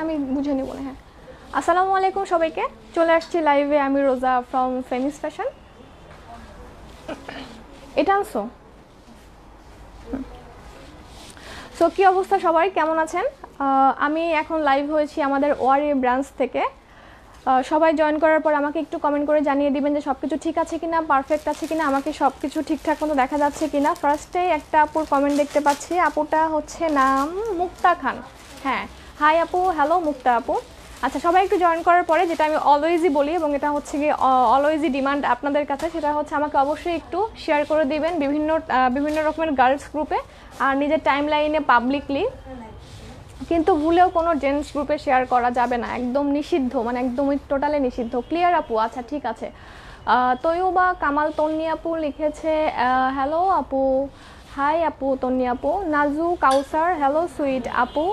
আমি বুঝে নেব না। হ্যাঁ, আসসালামু আলাইকুম সবাইকে, চলে আসছি লাইভে। আমি রোজা ফ্রম ফেমিস ফ্যাশন। এটা আনছো? সো কী অবস্থা সবাই, কেমন আছেন? আমি এখন লাইভ হয়েছি আমাদের ওয়ারি ব্রাঞ্চ থেকে। সবাই জয়েন করার পর আমাকে একটু কমেন্ট করে জানিয়ে দিবেন যে সব কিছু ঠিক আছে কিনা, পারফেক্ট আছে কিনা, আমাকে সব কিছু ঠিকঠাক মতো দেখা যাচ্ছে কিনা। ফার্স্টেই একটা আপুর কমেন্ট দেখতে পাচ্ছি, আপুটা হচ্ছে নাম মুক্তা খান। হ্যাঁ, হাই আপু, হ্যালো মুক্তা আপু। আচ্ছা, সবাই একটু জয়েন করার পরে যেটা আমি অলওয়েজই বলি এবং এটা হচ্ছে গিয়ে অলওয়েজই ডিমান্ড আপনাদের কাছে, সেটা হচ্ছে আমাকে অবশ্যই একটু শেয়ার করে দিবেন বিভিন্ন রকমের গার্লস গ্রুপে আর নিজের টাইম লাইনে পাবলিকলি, কিন্তু ভুলেও কোনো জেন্টস গ্রুপে শেয়ার করা যাবে না, একদম নিষিদ্ধ, মানে একদমই টোটালি নিষিদ্ধ। ক্লিয়ার আপু? আচ্ছা ঠিক আছে। তৈয়বা কামাল তন্নি আপু লিখেছে, হ্যালো আপু, হাই আপু তন্নি আপু। নাজু কাউসার, হ্যালো সুইট আপু,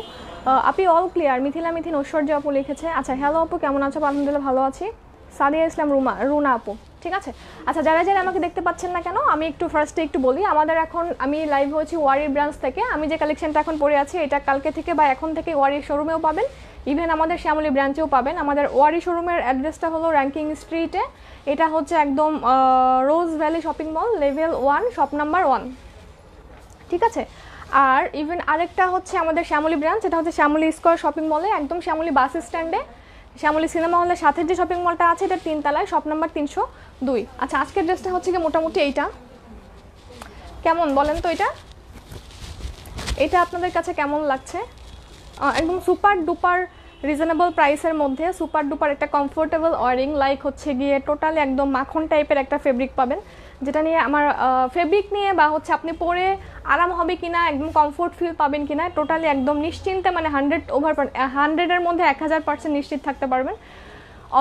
আপনি অল ক্লিয়ার। মিথিলা মিথিন ঐশ্বর্য আপু লিখেছে, আচ্ছা হ্যালো আপু, কেমন আছো? আলহামদুলিল্লাহ ভালো আছি। সাদিয়া ইসলাম রুনা আপু, ঠিক আছে। আচ্ছা, যারা যারা আমাকে দেখতে পাচ্ছেন না কেন, আমি একটু ফার্স্টে একটু বলি। আমাদের এখন আমি লাইভ হয়েছি ওয়ারি ব্রাঞ্চ থেকে। আমি যে কালেকশনটা এখন পরে আছি এটা কালকে থেকে বা এখন থেকে ওয়ারি শোরুমেও পাবেন, ইভেন আমাদের শ্যামলী ব্রাঞ্চেও পাবেন। আমাদের ওয়ারি শোরুমের অ্যাড্রেসটা হলো র্যাঙ্কিং স্ট্রিটে, এটা হচ্ছে একদম Rose Valley shopping mall, level 1, shop number 1, ঠিক আছে। আর ইভেন আরেকটা হচ্ছে আমাদের শ্যামলী ব্রাঞ্চ, এটা হচ্ছে শ্যামলী স্কোয়ার শপিং মলে, একদম শ্যামলী বাস স্ট্যান্ডে, শ্যামলী সিনেমা হলের সাথে যে শপিং মলটা আছে এটা 3 তলায়, শপ নাম্বার 302। আচ্ছা, আজকের ড্রেসটা হচ্ছে কি মোটামুটি এইটা, কেমন বলেন তো? এটা আপনাদের কাছে কেমন লাগছে? একদম সুপার ডুপার রিজনেবল প্রাইসের মধ্যে সুপার ডুপার একটা কমফোর্টেবল ওয়ারিং, লাইক হচ্ছে গিয়ে টোটালি একদম মাখন টাইপের একটা ফেব্রিক পাবেন, যেটা নিয়ে আমার ফেব্রিক নিয়ে বা হচ্ছে আপনি পরে আরাম হবে কিনা, একদম কমফোর্ট ফিল পাবেন কিনা, টোটালি একদম নিশ্চিন্তে, মানে 100 এর মধ্যে 1000% নিশ্চিত থাকতে পারবেন।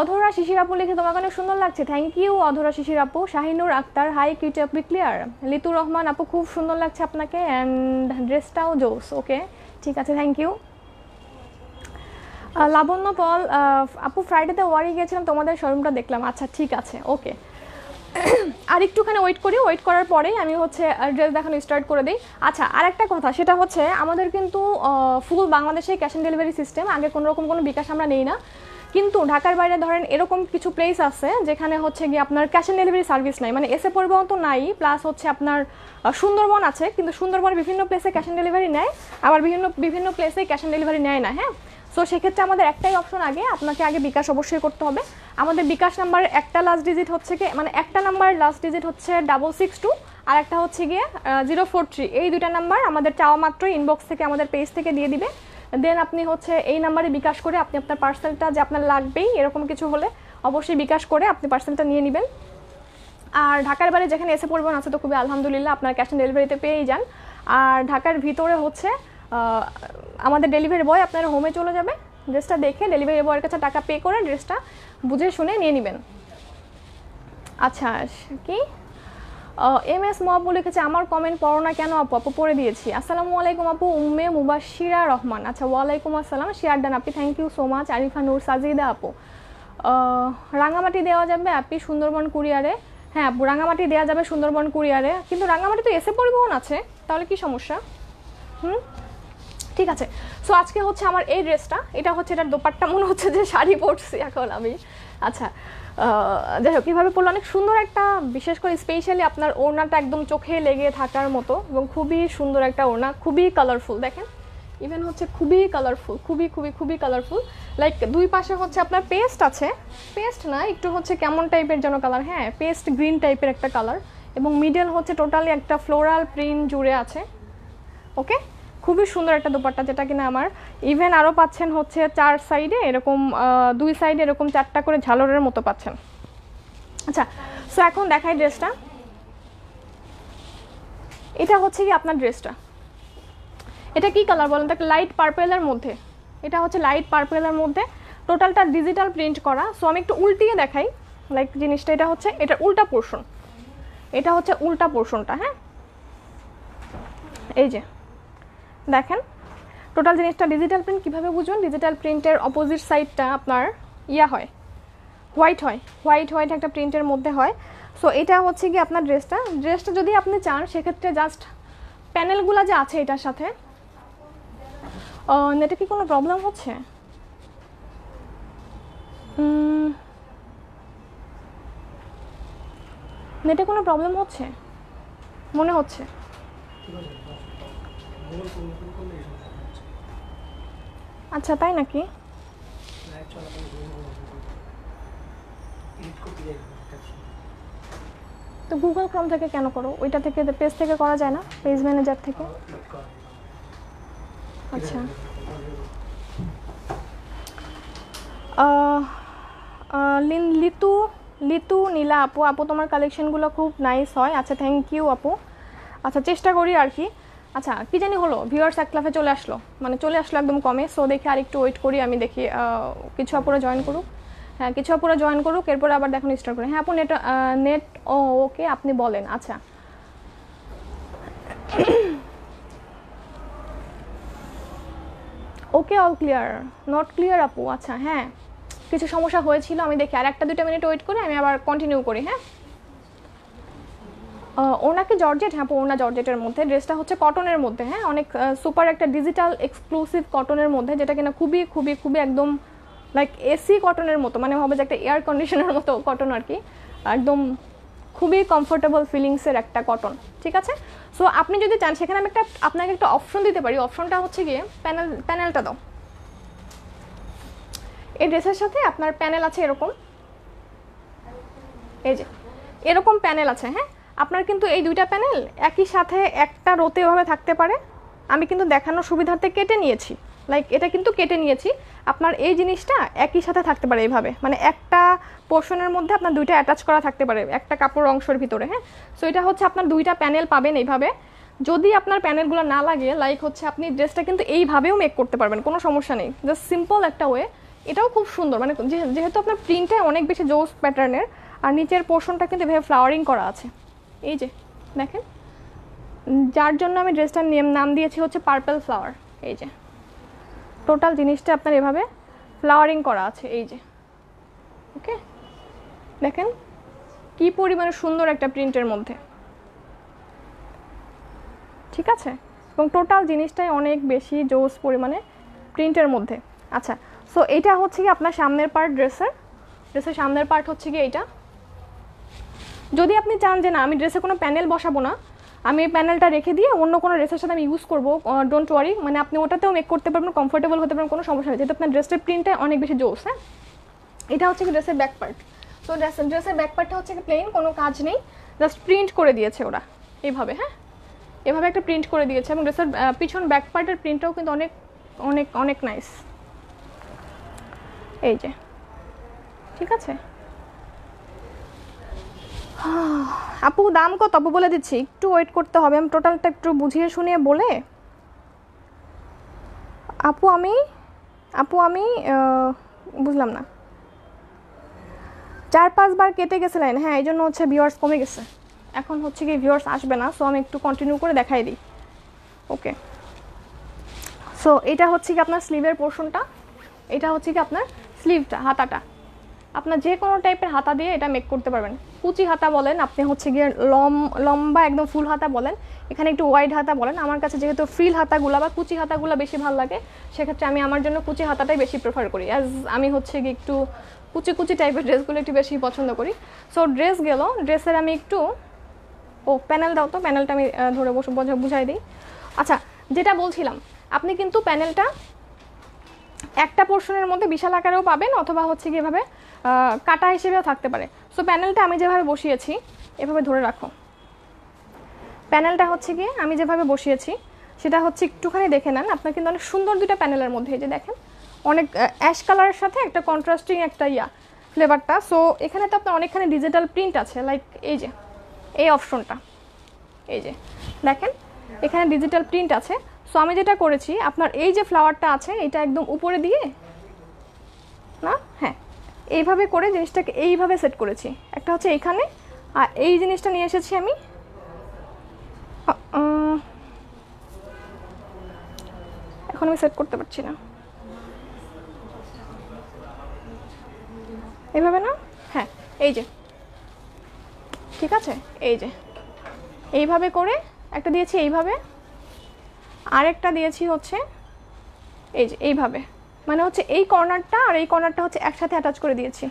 অধরা শিশির আপু লিখে, তোমাকে অনেক সুন্দর লাগছে। থ্যাংক ইউ অধরা শিশির আপু। শাহিনুর আক্তার, হাই কিউট আপু, ক্লিয়ার। লিতু রহমান আপু, খুব সুন্দর লাগছে আপনাকে অ্যান্ড ড্রেসটাও জোস। ওকে ঠিক আছে, থ্যাংক ইউ। লাবণ্য পল আপু, ফ্রাইডেতে ওয়ারি গিয়েছিলাম, তোমাদের শোরুমটা দেখলাম। আচ্ছা ঠিক আছে, ওকে। আর একটুখানি ওয়েট করার পরেই আমি হচ্ছে ড্রেস দেখানো স্টার্ট করে দিই। আচ্ছা, আর একটা কথা, সেটা হচ্ছে আমাদের কিন্তু ফুল বাংলাদেশে ক্যাশ অন ডেলিভারি সিস্টেম, আগে কোনোরকম কোনো বিকাশ আমরা নেই না, কিন্তু ঢাকার বাইরে ধরেন এরকম কিছু প্লেস আছে যেখানে হচ্ছে গিয়ে আপনার ক্যাশ অন ডেলিভারি সার্ভিস নাই, মানে এসে পরিবহন তো নাই, প্লাস হচ্ছে আপনার সুন্দরবন আছে, কিন্তু সুন্দরবনের বিভিন্ন প্লেসে ক্যাশ অন ডেলিভারি নেয়, আবার বিভিন্ন প্লেসে ক্যাশ অন ডেলিভারি নেয় না। হ্যাঁ, সো সেক্ষেত্রে আমাদের একটাই অপশন, আপনাকে আগে বিকাশ অবশ্যই করতে হবে। আমাদের বিকাশ নাম্বারের একটা লাস্ট ডিজিট হচ্ছে কি, মানে একটা নাম্বারের লাস্ট ডিজিট হচ্ছে 662, আর একটা হচ্ছে গিয়ে 043। এই দুইটা নাম্বার আমাদের চাওয়া মাত্রই ইনবক্স থেকে, আমাদের পেজ থেকে দিয়ে দিবে। দেন আপনি হচ্ছে এই নাম্বারে বিকাশ করে আপনি আপনার পার্সেলটা, যে আপনার লাগবেই এরকম কিছু হলে অবশ্যই বিকাশ করে আপনি পার্সেলটা নিয়ে নেবেন। আর ঢাকার বাইরে যেখানে এসে পরিবহন আছে তো খুবই আলহামদুলিল্লাহ, আপনার ক্যাশ অন ডেলিভারিতে পেয়েই যান। আর ঢাকার ভিতরে হচ্ছে আমাদের ডেলিভারি বয় আপনার হোমে চলে যাবে, ড্রেসটা দেখে ডেলিভারি বয়ের কাছে টাকা পে করে ড্রেসটা বুঝে শুনে নিয়ে নেবেন। আচ্ছা, কি MS মহাপু লিখেছে, আমার কমেন্ট পড়ো না কেন আপু? আপু পড়ে দিয়েছি। আসসালামু আলাইকুম আপু, উম্মে মুবাশিরা রহমান। আচ্ছা, ওয়ালাইকুম আসসালাম, শেয়ার দেন আপনি, thank you so much. Arifa Noor Sajida আপু, রাঙামাটি দেওয়া যাবে আপনি সুন্দরবন কুরিয়ারে? হ্যাঁ আপু, রাঙামাটি দেওয়া যাবে সুন্দরবন কুরিয়ারে, কিন্তু রাঙামাটি তো এসে পরিবহন আছে, তাহলে কি সমস্যা? ঠিক আছে। সো আজকে হচ্ছে আমার এই ড্রেসটা, এটা হচ্ছে এটার দোপাট্টা, মনে হচ্ছে যে শাড়ি পরছি এখন আমি। আচ্ছা যাই হোক, কীভাবে পরলো, অনেক সুন্দর একটা, বিশেষ করে স্পেশালি আপনার ওড়নাটা একদম চোখে লেগে থাকার মতো, এবং খুবই সুন্দর একটা ওড়না, খুবই কালারফুল, দেখেন ইভেন হচ্ছে খুবই কালারফুল, খুবই কালারফুল, লাইক দুই পাশে হচ্ছে আপনার পেস্ট আছে, পেস্ট না একটু হচ্ছে কেমন টাইপের যেন কালার, হ্যাঁ পেস্ট গ্রিন টাইপের একটা কালার, এবং মিডল হচ্ছে টোটালি একটা ফ্লোরাল প্রিন্ট জুড়ে আছে। ওকে, খুবই সুন্দর একটা দোপাট্টা, যেটা কিনা আমার ইভেন আরও পাচ্ছেন হচ্ছে 4 সাইডে এরকম, 2 সাইডে এরকম 4টা করে ঝালরের মতো পাচ্ছেন। আচ্ছা, সো এখন দেখাই ড্রেসটা। এটা হচ্ছে কি আপনার ড্রেসটা, এটা কি কালার বলেন তো? লাইট পার্পেলের মধ্যে, এটা হচ্ছে লাইট পার্পেলের মধ্যে, টোটালটা ডিজিটাল প্রিন্ট করা। সো আমি একটু উল্টিয়ে দেখাই লাইক জিনিসটা, এটা হচ্ছে এটার উল্টা পোর্শন, এটা হচ্ছে উল্টা পোর্শনটা। হ্যাঁ, এই যে দেখেন টোটাল জিনিসটা ডিজিটাল প্রিন্ট। কীভাবে বুঝবেন? ডিজিটাল প্রিন্টের অপোজিট সাইডটা আপনার হয় হোয়াইট একটা প্রিন্টের মধ্যে হয়। সো এটা হচ্ছে কি আপনার ড্রেসটা যদি আপনি চান, সেক্ষেত্রে জাস্ট প্যানেলগুলো যে আছে এটার সাথে নেটে কি কোনো প্রবলেম হচ্ছে? নেটে কোনো প্রবলেম হচ্ছে মনে হচ্ছে। আচ্ছা তাই নাকি? তো গুগল ক্রোম থেকে কেন করো? ওইটা থেকে পেজ থেকে করা যায় না, পেজ ম্যানেজার থেকে? আচ্ছা লিতু লিতু নীলা আপু, আপু তোমার কালেকশনগুলো খুব নাইস হয়। আচ্ছা থ্যাংক ইউ আপু। আচ্ছা চেষ্টা করি আর কি। আচ্ছা কী জানি হলো, ভিউয়ার্স এক লাফে চলে আসলো, মানে চলে আসলো একদম কমে। সো দেখি আর একটু ওয়েট করি আমি, দেখি কিছু আপুরা জয়েন করুক। হ্যাঁ কিছু আপুরা জয়েন করুক, এরপরে আবার দেখুন স্টার্ট করি। হ্যাঁ আপু নেট নেট ও ওকে আপনি বলেন। আচ্ছা okay all clear, not clear আপু। আচ্ছা হ্যাঁ কিছু সমস্যা হয়েছিল, আমি দেখি আর একটা দুইটা মিনিট ওয়েট করি, আমি আবার কন্টিনিউ করি। হ্যাঁ ওনাকে জর্জেট, হ্যাঁ আপু ওনা জর্জেটের মধ্যে, ড্রেসটা হচ্ছে কটনের মধ্যে। হ্যাঁ অনেক সুপার একটা ডিজিটাল এক্সক্লুসিভ কটনের মধ্যে, যেটা কিনা খুবই খুবই খুবই একদম লাইক এসি কটনের মতো, মানে হবে যে একটা এয়ার কন্ডিশনের মতো কটন আর কি, একদম খুবই কমফোর্টেবল ফিলিংসের একটা কটন। ঠিক আছে সো আপনি যদি চান সেখানে আমি একটা আপনাকে একটা অপশন দিতে পারি। অপশনটা হচ্ছে গিয়ে প্যানেল, প্যানেলটা দাও। এই ড্রেসের সাথে আপনার প্যানেল আছে এরকম, এই যে এরকম প্যানেল আছে। হ্যাঁ আপনার কিন্তু এই দুইটা প্যানেল একই সাথে একটা রোতে এভাবে থাকতে পারে। আমি কিন্তু দেখানোর সুবিধার্থে কেটে নিয়েছি, লাইক এটা কিন্তু কেটে নিয়েছি। আপনার এই জিনিসটা একই সাথে থাকতে পারে এইভাবে, মানে একটা পোর্শনের মধ্যে আপনার দুইটা অ্যাটাচ করা থাকতে পারে একটা কাপড় অংশের ভিতরে। হ্যাঁ সো এটা হচ্ছে আপনার দুইটা প্যানেল পাবেন এইভাবে। যদি আপনার প্যানেলগুলো না লাগে, লাইক হচ্ছে আপনি ড্রেসটা কিন্তু এইভাবেও মেক করতে পারবেন, কোনো সমস্যা নেই, জাস্ট সিম্পল একটা ওয়ে। এটাও খুব সুন্দর, মানে যেহেতু আপনার প্রিন্টটা অনেক বেশি জোস প্যাটার্নের, আর নিচের পোর্শনটা কিন্তু এভাবে ফ্লাওয়ারিং করা আছে। এই যে দেখেন, যার জন্য আমি ড্রেসটার নাম দিয়েছি হচ্ছে পার্পল ফ্লাওয়ার। এই যে টোটাল জিনিসটা আপনার এভাবে ফ্লাওয়ারিং করা আছে। এই যে ওকে দেখেন কি পরিমাণে সুন্দর একটা প্রিন্টের মধ্যে। ঠিক আছে এবং টোটাল জিনিসটাই অনেক বেশি জোস পরিমাণে প্রিন্টের মধ্যে। আচ্ছা সো এটা হচ্ছে কি আপনার সামনের পার্ট, ড্রেসের সামনের পার্ট হচ্ছে কি এইটা। যদি আপনি চান যে না আমি ড্রেসে কোনো প্যানেল বসাবো না, আমি এই প্যানেলটা রেখে দিয়ে অন্য কোনো ড্রেসের সাথে আমি ইউজ করবো, ডোন্ট ওয়ারি, মানে আপনি ওটাতেও মেক করতে পারবেন, কমফোর্টেবল হতে পারবেন, কোনো সমস্যা নেই, যেহেতু আপনার ড্রেসের প্রিন্টটা অনেক বেশি জোস। হ্যাঁ এটা হচ্ছে কি ড্রেসের ব্যাক পার্ট। তো ড্রেসের ব্যাক পার্টটা হচ্ছে কি প্লেন, কোনো কাজ নেই, জাস্ট প্রিন্ট করে দিয়েছে ওরা এইভাবে। হ্যাঁ এভাবে একটা প্রিন্ট করে দিয়েছে, এবং ড্রেসের পিছন ব্যাক পার্টের প্রিন্টটাও কিন্তু অনেক অনেক অনেক নাইস। এই যে ঠিক আছে আপু দাম কত? আপু বলে দিচ্ছি, একটু ওয়েট করতে হবে, আমি টোটালটা একটু বুঝিয়ে শুনিয়ে বলে আপু। আমি বুঝলাম না, 4-5 বার কেটে গেছে লাইন। হ্যাঁ এই জন্য হচ্ছে ভিউয়ার্স কমে গেছে, এখন হচ্ছে কি ভিউয়ার্স আসবে না। সো আমি একটু কন্টিনিউ করে দেখাই দিই। ওকে সো এটা হচ্ছে কি আপনার স্লিভের পোর্শনটা, এটা হচ্ছে কি আপনার স্লিভটা, হাতাটা। আপনার যে কোনো টাইপের হাতা দিয়ে এটা মেক করতে পারবেন, কুচি হাতা বলেন, আপনি হচ্ছে গিয়ে লম্বা একদম ফুল হাতা বলেন, এখানে একটু ওয়াইড হাতা বলেন। আমার কাছে যেহেতু ফ্রিল হাতাগুলো বা কুচি হাতাগুলো বেশি ভালো লাগে, সেক্ষেত্রে আমি আমার জন্য কুচি হাতাটাই বেশি প্রেফার করি, অ্যাজ আমি হচ্ছে গিয়ে একটু কুচি কুচি টাইপের ড্রেসগুলো একটু বেশি পছন্দ করি। সো ড্রেস গেলো, ড্রেসের আমি একটু প্যানেল দাও তো, প্যানেলটা আমি ধরে বুঝাই দিই। আচ্ছা যেটা বলছিলাম, আপনি কিন্তু প্যানেলটা একটা পোর্শনের মধ্যে বিশাল আকারেও পাবেন, অথবা হচ্ছে কি এভাবে কাটা হিসেবেও থাকতে পারে। সো প্যানেলটা আমি যেভাবে বসিয়েছি, এভাবে ধরে রাখো, প্যানেলটা হচ্ছে গিয়ে আমি যেভাবে বসিয়েছি সেটা হচ্ছে একটুখানি দেখে নেন। আপনার কিন্তু অনেক সুন্দর দুটো প্যানেলের মধ্যে, এই যে দেখেন অনেক অ্যাশ কালারের সাথে একটা কন্ট্রাস্টিং একটা ফ্লেভারটা। সো এখানে তো আপনার অনেকখানি ডিজিটাল প্রিন্ট আছে, লাইক এই যে এই অপশনটা, এই যে দেখেন এখানে ডিজিটাল প্রিন্ট আছে। সো আমি যেটা করেছি, আপনার এই যে ফ্লাওয়ারটা আছে এটা একদম উপরে দিয়ে না, হ্যাঁ এইভাবে করে জিনিসটাকে এইভাবে সেট করেছি, একটা হচ্ছে এইখানে, আর এই জিনিসটা নিয়ে এসেছি আমি এখন আমি সেট করতে পারছি না এইভাবে না, হ্যাঁ এই যে ঠিক আছে, এই যে এইভাবে করে একটা দিয়েছি, এইভাবে আরেকটা দিয়েছি হচ্ছে এই যে এইভাবে, মানে হচ্ছে এই কর্নারটা আর এই কর্নারটা হচ্ছে একসাথে অ্যাটাচ করে দিয়েছি,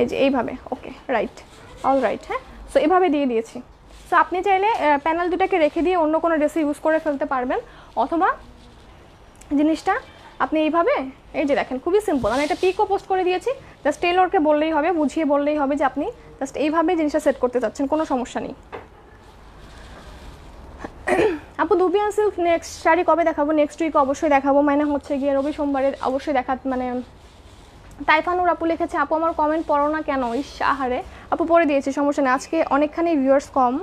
এই যে এইভাবে। Okay right, all right. হ্যাঁ, সো এভাবে দিয়ে দিয়েছি। সো আপনি চাইলে প্যানেল দুটাকে রেখে দিয়ে অন্য কোনো ড্রেসে ইউজ করে ফেলতে পারবেন, অথবা জিনিসটা আপনি এইভাবে, এই যে দেখেন খুবই সিম্পল। আমি এটা পিকও পোস্ট করে দিয়েছি, জাস্ট টেলরকে বললেই হবে, বুঝিয়ে বললেই হবে যে আপনি জাস্ট এইভাবে জিনিসটা সেট করতে চাচ্ছেন, কোনো সমস্যা নেই। আপু দুবিয়ান সিল্ক নেক্সট শাড়ি কবে দেখাবো? নেক্সট উইক অবশ্যই দেখাবো, মানে হচ্ছে গিয়ে রবি সোমবারে অবশ্যই দেখা। মানে তাইফানুর আপু লিখেছে, আপু আমার কমেন্ট পড়ো না কেন? ইস আহারে আপু, পড়ে দিয়েছি, সমস্যা নেই। আজকে অনেকখানি ভিউয়ার্স কম।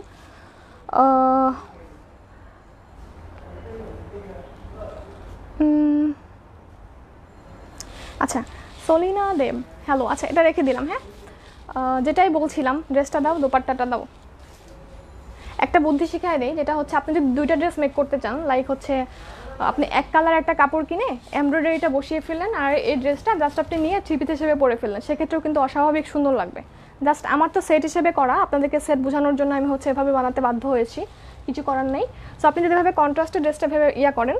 আচ্ছা সলিনা দেব, হ্যালো। আচ্ছা এটা রেখে দিলাম। হ্যাঁ, যেটাই বলছিলাম, ড্রেসটা দাও, দোপাট্টাটা দাও। একটা বুদ্ধি শিখাই দেয়, যেটা হচ্ছে আপনি যদি দুইটা ড্রেস মেক করতে চান, লাইক হচ্ছে আপনি এক কালার একটা কাপড় কিনে এমব্রয়ডারিটা বসিয়ে ফেললেন, আর এই ড্রেসটা জাস্ট আপনি নিয়ে থ্রিপিস হিসেবে পরে ফেললেন, সেক্ষেত্রেও কিন্তু অস্বাভাবিক সুন্দর লাগবে। জাস্ট আমার তো সেট হিসেবে করা, আপনাদেরকে সেট বোঝানোর জন্য আমি হচ্ছে এভাবে বানাতে বাধ্য হয়েছি, কিছু করার নেই। সো আপনি যদি এভাবে কন্ট্রাস্টের ড্রেসটা ভেবে ইয়া করেন,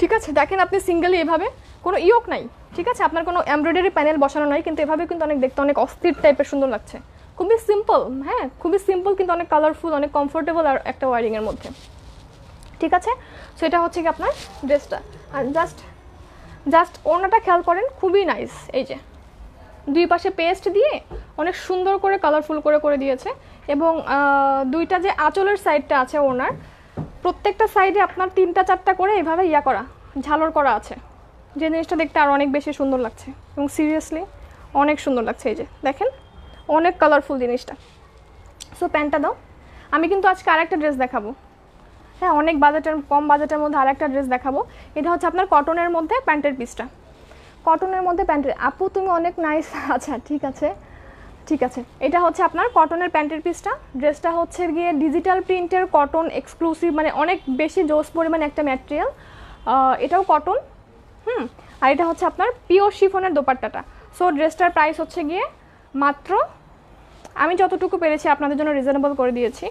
ঠিক আছে, দেখেন আপনি সিঙ্গেলি এভাবে, কোনো ইয়োক নাই, ঠিক আছে, আপনার কোনো এমব্রয়ডারি প্যানেল বসানো নাই, কিন্তু এভাবে কিন্তু অনেক দেখতে অনেক অস্থির টাইপের সুন্দর লাগছে। খুবই সিম্পল, হ্যাঁ খুবই সিম্পল, কিন্তু অনেক কালারফুল, অনেক কমফোর্টেবল আর একটা ওয়ারিংয়ের মধ্যে, ঠিক আছে। সো এটা হচ্ছে কি আপনার ড্রেসটা। আর জাস্ট ওড়নাটা খেয়াল করেন, খুবই নাইস। এই যে দুই পাশে পেস্ট দিয়ে অনেক সুন্দর করে কালারফুল করে দিয়েছে, এবং দুইটা যে আঁচলের সাইডটা আছে ওড়নার, প্রত্যেকটা সাইডে আপনার 3-4টা করে এইভাবে ইয়া করা, ঝালর করা আছে, যে জিনিসটা দেখতে আর অনেক বেশি সুন্দর লাগছে, এবং সিরিয়াসলি অনেক সুন্দর লাগছে। এই যে দেখেন অনেক কালারফুল জিনিসটা। সো প্যান্টটা দাও। আমি কিন্তু আজকে আরেকটা ড্রেস দেখাবো, হ্যাঁ অনেক বাজেটের, কম বাজেটের মধ্যে আরেকটা ড্রেস দেখাবো। এটা হচ্ছে আপনার কটনের মধ্যে প্যান্টের পিসটা, কটনের মধ্যে প্যান্টের। আপু তুমি অনেক নাইস। আচ্ছা ঠিক আছে, ঠিক আছে। এটা হচ্ছে আপনার কটনের প্যান্টের পিসটা। ড্রেসটা হচ্ছে গিয়ে ডিজিটাল প্রিন্টের কটন এক্সক্লুসিভ, মানে অনেক বেশি জোস পরিমাণে একটা ম্যাটেরিয়াল, এটাও কটন। আর এটা হচ্ছে আপনার পিওর শিফনের দোপাট্টাটা। সো ড্রেসটার প্রাইস হচ্ছে গিয়ে মাত্র, আমি যতটুকু পেরেছি আপনাদের জন্য রিজনেবল করে দিয়েছি,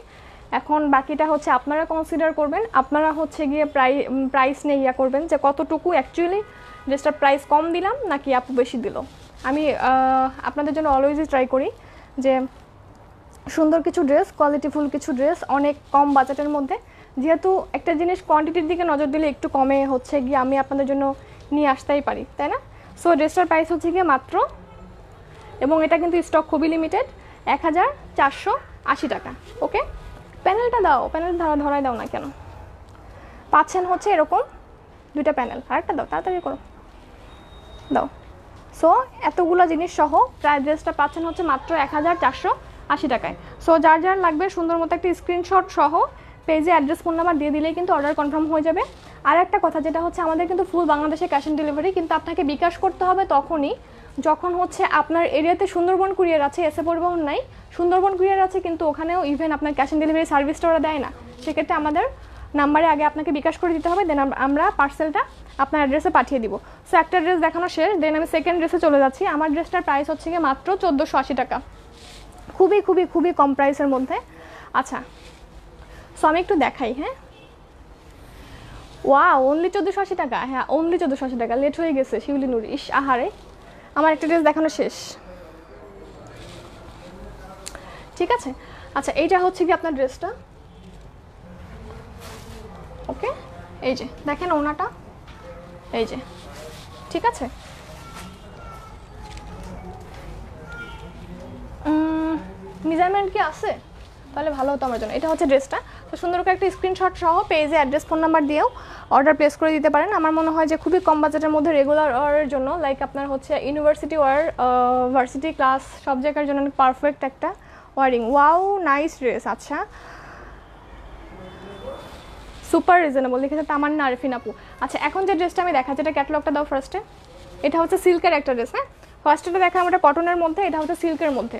এখন বাকিটা হচ্ছে আপনারা কনসিডার করবেন, আপনারা হচ্ছে গিয়ে প্রাইস নিয়ে ইয়া করবেন যে কতটুকু অ্যাকচুয়ালি ড্রেসটার প্রাইস কম দিলাম নাকি আপু বেশি দিল। আমি আপনাদের জন্য অলওয়েজই ট্রাই করি যে সুন্দর কিছু ড্রেস, কোয়ালিটিফুল কিছু ড্রেস, অনেক কম বাজেটের মধ্যে, যেহেতু একটা জিনিস কোয়ান্টিটির দিকে নজর দিলে একটু কমে হচ্ছে গিয়ে আমি আপনাদের জন্য নিয়ে আসতেই পারি, তাই না? সো ড্রেসটার প্রাইস হচ্ছে গিয়ে মাত্র, এবং এটা কিন্তু স্টক খুবই লিমিটেড, 1480 টাকা। ওকে প্যানেলটা দাও, প্যানেল ধরাই দাও না কেন? পাচ্ছেন হচ্ছে এরকম দুইটা প্যানেল। আরেকটা দাও, তাড়াতাড়ি করো, দাও। সো এতগুলো জিনিস সহ প্রায় ড্রেসটা পাচ্ছেন হচ্ছে মাত্র 1480 টাকায়। সো যার যার লাগবে সুন্দর মতো একটা স্ক্রিনশট সহ পেজে অ্যাড্রেস, ফোন নাম্বার দিয়ে দিলেই কিন্তু অর্ডার কনফার্ম হয়ে যাবে। আর একটা কথা, যেটা হচ্ছে আমাদের কিন্তু ফুল বাংলাদেশে ক্যাশ অন ডেলিভারি, কিন্তু আপনাকে বিকাশ করতে হবে তখনই যখন হচ্ছে আপনার এরিয়াতে সুন্দরবন কুরিয়ার আছে, এসে পরিবহন নাই, সুন্দরবন কুরিয়ার আছে, কিন্তু ওখানেও ইভেন আপনার ক্যাশ অন ডেলিভারি সার্ভিসটা ওরা দেয় না। সেক্ষেত্রে আমাদের নাম্বারে আগে আপনাকে বিকাশ করে দিতে হবে, দেন আমরা পার্সেলটা আপনার অ্যাড্রেসে পাঠিয়ে দিব। সো একটা ড্রেস দেখানো শেষ, দেন আমি সেকেন্ড ড্রেসে চলে যাচ্ছি। আমার ড্রেসটার প্রাইস হচ্ছে গিয়ে মাত্র 1480 টাকা, খুবই খুবই খুবই কম প্রাইসের মধ্যে। আচ্ছা সো আমি একটু দেখাই। হ্যাঁ ওয়া, অনলি 1480 টাকা। হ্যাঁ অনলি 1480 টাকা, লেট হয়ে গেছে শিউলি নুরি। ইস আহারে, আমার একটা ড্রেস দেখানো শেষ, ঠিক আছে। আচ্ছা এইটা হচ্ছে কি আপনার ড্রেসটা, ওকে। এই যে দেখেন ওনাটা, এই যে, ঠিক আছে। মেজারমেন্ট কি আছে? তাহলে ভালো হতো আমার জন্য। এটা হচ্ছে ড্রেসটা। তো সুন্দর করে একটা স্ক্রিনশট সহ পেজে অ্যাড্রেস, ফোন নাম্বার দিয়েও অর্ডার প্লেস করে দিতে পারেন। আমার মনে হয় যে খুবই কম বাজেটের মধ্যে রেগুলার ওয়ারের জন্য, লাইক আপনার হচ্ছে ইউনিভার্সিটি ওয়ার, ভার্সিটি ক্লাস, সব জায়গার জন্য পারফেক্ট একটা ওয়ারিং। Wow nice dress. আচ্ছা সুপার রিজনেবল লিখেছে তামান্না আরফিন আপু। আচ্ছা এখন যে ড্রেসটা আমি দেখাচ্ছি, এটা ক্যাটালগটা দাও ফার্স্টে। এটা হচ্ছে সিল্কের একটা ড্রেস। হ্যাঁ ফার্স্টেটা দেখা আমরা কটনের মধ্যে, এটা হচ্ছে সিল্কের মধ্যে।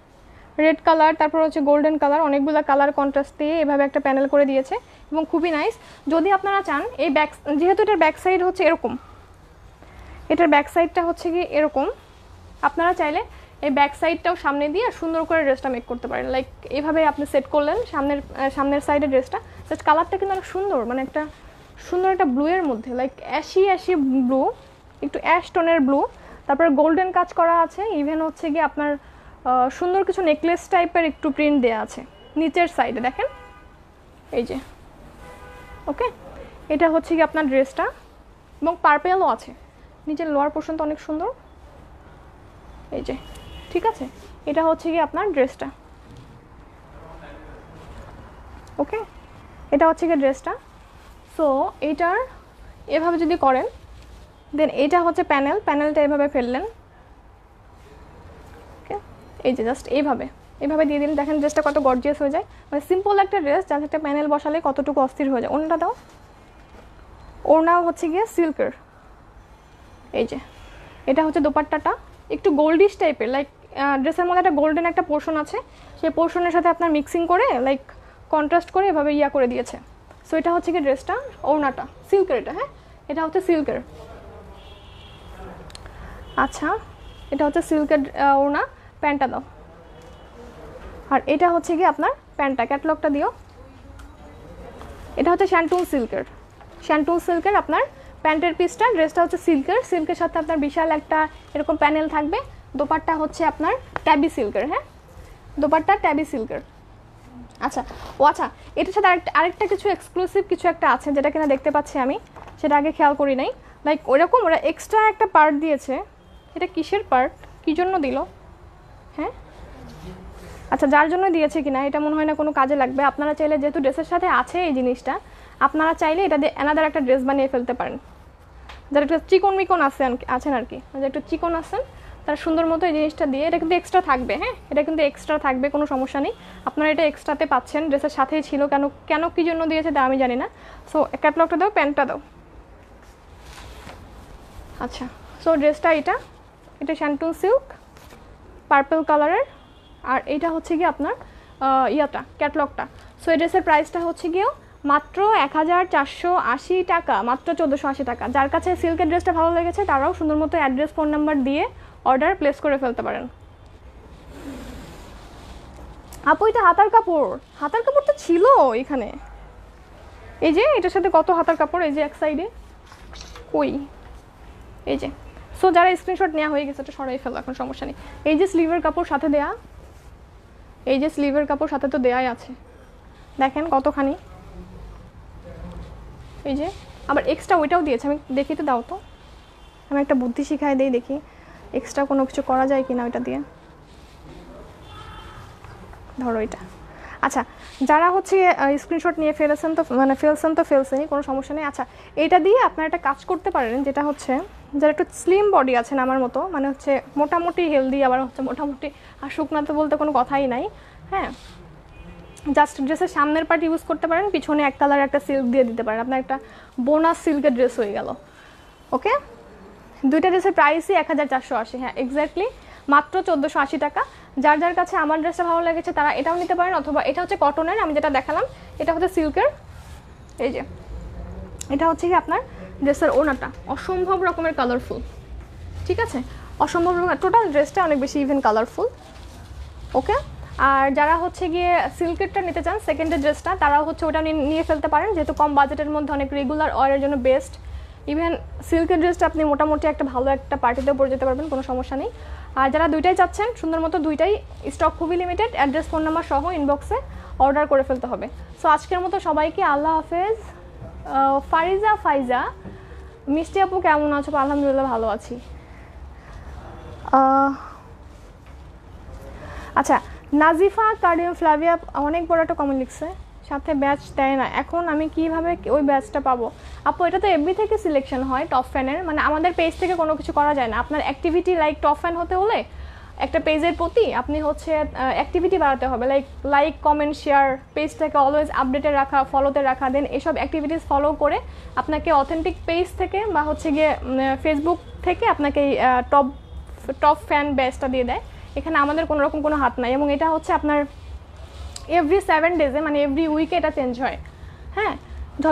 রেড কালার তারপর হচ্ছে গোল্ডেন কালার অনেকগুলা কালার কন্ট্রাস্ট দিয়ে এভাবে একটা প্যানেল করে দিয়েছে এবং খুবই নাইস যদি আপনারা চান এই ব্যাক যেহেতু এটার ব্যাক সাইড হচ্ছে এরকম এটার ব্যাক সাইডটা হচ্ছে কি এরকম আপনারা চাইলে এই ব্যাক সাইডটাও সামনে দিয়ে সুন্দর করে ড্রেসটা মেক করতে পারেন লাইক এইভাবে আপনি সেট করলেন সামনের সাইডে ড্রেসটা জাস্ট কালারটা কিন্তু অনেক সুন্দর মানে একটা সুন্দর একটা ব্লু এর মধ্যে লাইক অ্যাশি ব্লু একটু অ্যাশ টোনের ব্লু তারপর গোল্ডেন কাজ করা আছে ইভেন হচ্ছে কি আপনার সুন্দর কিছু নেকলেস টাইপের একটু প্রিন্ট দেয়া আছে নিচের সাইডে দেখেন এই যে ওকে এটা হচ্ছে কি আপনার ড্রেসটা এবং পার্পলও আছে নিচের লোয়ার পোরশনটা অনেক সুন্দর এই যে ঠিক আছে এটা হচ্ছে কি আপনার ড্রেসটা ওকে এটা হচ্ছে কি ড্রেসটা সো এটার এভাবে যদি করেন দেন এটা হচ্ছে প্যানেলটা এভাবে ফেললেন ওকে এই যে জাস্ট এইভাবে দিয়ে দিন দেখেন ড্রেসটা কত গর্জিয়াস হয়ে যায় মানে সিম্পল একটা ড্রেস যাতে একটা প্যানেল বসালে কতটুকু অস্থির হয়ে যায় ওড়নাটা দাও ওড়না হচ্ছে গিয়ে সিল্কের এই যে এটা হচ্ছে দোপাট্টাটা একটু গোল্ডিশ টাইপের লাইক ড্রেসের মধ্যে একটা গোল্ডেন একটা পোর্শন আছে সেই পোর্শনের সাথে আপনার মিক্সিং করে লাইক কন্ট্রাস্ট করে এভাবে ইয়া করে দিয়েছে সো এটা হচ্ছে কি ড্রেসটা ওড়নাটা সিল্কের এটা হ্যাঁ এটা হচ্ছে সিল্কের আচ্ছা এটা হচ্ছে সিল্কের ওড়না প্যান্টটা দাও আর এটা হচ্ছে কি আপনার প্যান্টটা ক্যাটালগটা দিও এটা হচ্ছে শ্যান্টুন সিল্কের আপনার প্যান্টের পিসটা ড্রেসটা হচ্ছে সিল্কের সাথে আপনার বিশাল একটা এরকম প্যানেল থাকবে দোপাট্টা হচ্ছে আপনার ট্যাবি সিল্কের হ্যাঁ দোপাট্টা ট্যাবি সিল্কের আচ্ছা ও আচ্ছা এটার সাথে আরেকটা কিছু এক্সক্লুসিভ কিছু একটা আছে যেটা কিনা দেখতে পাচ্ছি আমি সেটা আগে খেয়াল করি নাই লাইক ওরকম ওরা এক্সট্রা একটা পার্ট দিয়েছে এটা কিসের পার্ট কী জন্য দিল হ্যাঁ আচ্ছা যার জন্য দিয়েছে কিনা এটা মনে হয় না কোনো কাজে লাগবে আপনারা চাইলে যেহেতু ড্রেসের সাথে আছে এই জিনিসটা আপনারা চাইলে এটা দিয়ে অ্যানাদার একটা ড্রেস বানিয়ে ফেলতে পারেন যারা একটা চিকন আছেন আর কি যারা একটু চিকন আছেন তারা সুন্দর মতো এই জিনিসটা দিয়ে এটা কিন্তু এক্সট্রা থাকবে হ্যাঁ এটা কিন্তু এক্সট্রা থাকবে কোনো সমস্যা নেই আপনারা এটা এক্সট্রাতে পাচ্ছেন ড্রেসের সাথেই ছিল কেন কী জন্য দিয়েছে তা আমি জানি না সো ক্যাটলগটা দাও প্যান্টটা দাও আচ্ছা সো ড্রেসটা এটা শ্যান্টুন সিল্ক পার্পল কালারের আর এটা হচ্ছে গিয়ে আপনার ইয়াটা ক্যাটলগটা সো এই ড্রেসের প্রাইসটা হচ্ছে গিয়েও মাত্র 1480 টাকা মাত্র 1480 টাকা যার কাছে সিল্কের ড্রেসটা ভালো লেগেছে তারাও সুন্দর মতো অ্যাড্রেস ফোন নাম্বার দিয়ে অর্ডার প্লেস করে ফেলতে পারেন আপু এটা হাতার কাপড় তো ছিল এখানে এই যে এটার সাথে কত হাতার কাপড় এই যে এক সাইডে কই এই যে সো যারা স্ক্রিনশট নেওয়া হয়ে গেছে এটা সরাই ফেলো এখন সমস্যা নেই এই যে স্লিভের কাপড় সাথে দেয়া তো দেয়াই আছে দেখেন কতখানি এই যে আবার এক্সট্রা ওইটাও দিয়েছে আমি দেখি তো দাও তো আমি একটা বুদ্ধি শিখাই দিই দেখি এক্সট্রা কোনো কিছু করা যায় কি না ওইটা দিয়ে ধরো এটা আচ্ছা যারা হচ্ছে স্ক্রিনশট নিয়ে ফেলছেন কোনো সমস্যা নেই আচ্ছা এটা দিয়ে আপনারা একটা কাজ করতে পারেন যেটা হচ্ছে যারা একটু স্লিম বডি আছেন আমার মতো মানে হচ্ছে মোটামুটি হেলদি আবার হচ্ছে মোটামুটি আর শুকনা তো বলতে কোনো কথাই নাই হ্যাঁ জাস্ট ড্রেসের সামনের পার্ট ইউজ করতে পারেন পিছনে এক কালার একটা সিল্ক দিয়ে দিতে পারেন আপনার একটা বোনাস সিল্কের ড্রেস হয়ে গেল ওকে দুইটা ড্রেসের প্রাইসই 1480 হ্যাঁ এক্স্যাক্টলি মাত্র 1480 টাকা যার কাছে আমার ড্রেসটা ভালো লেগেছে তারা এটাও নিতে পারেন অথবা এটা হচ্ছে কটনের আমি যেটা দেখালাম এটা হচ্ছে সিল্কের এই যে এটা হচ্ছে কি আপনার ড্রেসের ওড়নাটা অসম্ভব রকমের কালারফুল ঠিক আছে অসম্ভব রকম টোটাল ড্রেসটা অনেক বেশি ইভেন কালারফুল ওকে আর যারা হচ্ছে গিয়ে সিল্কেরটা নিতে চান সেকেন্ডের ড্রেসটা তারাও হচ্ছে ওটা নিয়ে ফেলতে পারেন যেহেতু কম বাজেটের মধ্যে অনেক রেগুলার ওয়ারের জন্য বেস্ট ইভেন সিল্কের ড্রেসটা আপনি মোটামুটি একটা ভালো একটা পার্টিতেও পরে যেতে পারবেন কোনো সমস্যা নেই আর যারা দুইটাই চাচ্ছেন সুন্দর মতো দুইটাই স্টক খুবই লিমিটেড অ্যাড্রেস ফোন নাম্বার সহ ইনবক্সে অর্ডার করে ফেলতে হবে সো আজকের মতো সবাইকে আল্লাহ হাফেজ ফাইজা মিষ্টি আপু কেমন আছো আলহামদুলিল্লাহ ভালো আছি আচ্ছা নাজিফা কারিম ফ্লাভিয়া অনেক বড় একটা কমেন্ট লিখছে সাথে ব্যাচ দেয় না এখন আমি কিভাবে ওই ব্যাচটা পাবো আপু এটা তো এমবি থেকে সিলেকশন হয় টপ ফ্যানের মানে আমাদের পেজ থেকে কোনো কিছু করা যায় না আপনার অ্যাক্টিভিটি লাইক টপ ফ্যান হতে হলে একটা পেজের প্রতি আপনি হচ্ছে অ্যাক্টিভিটি বাড়াতে হবে লাইক কমেন্ট শেয়ার পেজটাকে অলওয়েজ আপডেটে রাখা ফলোতে রাখা দেন এসব অ্যাক্টিভিটিস ফলো করে আপনাকে অথেন্টিক পেজ থেকে বা হচ্ছে গিয়ে ফেসবুক থেকে আপনাকে টপ ফ্যান বেসটা দিয়ে দেয় এখানে আমাদের কোনো রকম কোনো হাত নাই এবং এটা হচ্ছে আপনার এভরি 7 ডেজে মানে এভরি উইকে এটা চেঞ্জ হয় হ্যাঁ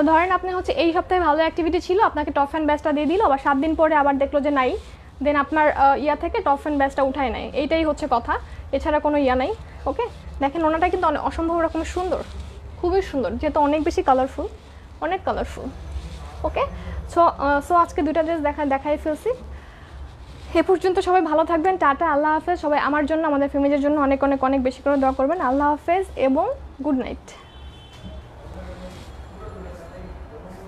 ধরেন আপনি হচ্ছে এই সপ্তাহে ভালো অ্যাক্টিভিটি ছিল আপনাকে টপ ফ্যান বেসটা দিয়ে দিল বা 7 দিন পরে আবার দেখলো যে নাই দেন আপনার ইয়া থেকে টপ ফ্যান ব্যাচটা উঠায় নাই এইটাই হচ্ছে কথা এছাড়া কোনো ইয়া নাই ওকে দেখেন ওনাটা কিন্তু অসম্ভব রকমের সুন্দর খুবই সুন্দর যেহেতু অনেক বেশি কালারফুল অনেক কালারফুল ওকে সো আজকে দুইটা ড্রেস দেখাই ফেলছি এ পর্যন্ত সবাই ভালো থাকবেন টাটা আল্লাহ হাফেজ সবাই আমার জন্য আমাদের ফ্যামিলির জন্য অনেক অনেক অনেক বেশি করে দোয়া করবেন আল্লাহ হাফেজ এবং গুড নাইট